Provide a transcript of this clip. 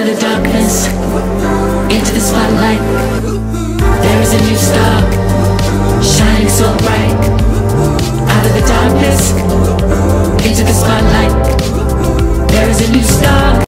out of the darkness, into the spotlight. There is a new star, shining so bright. Out of the darkness, into the spotlight. There is a new star.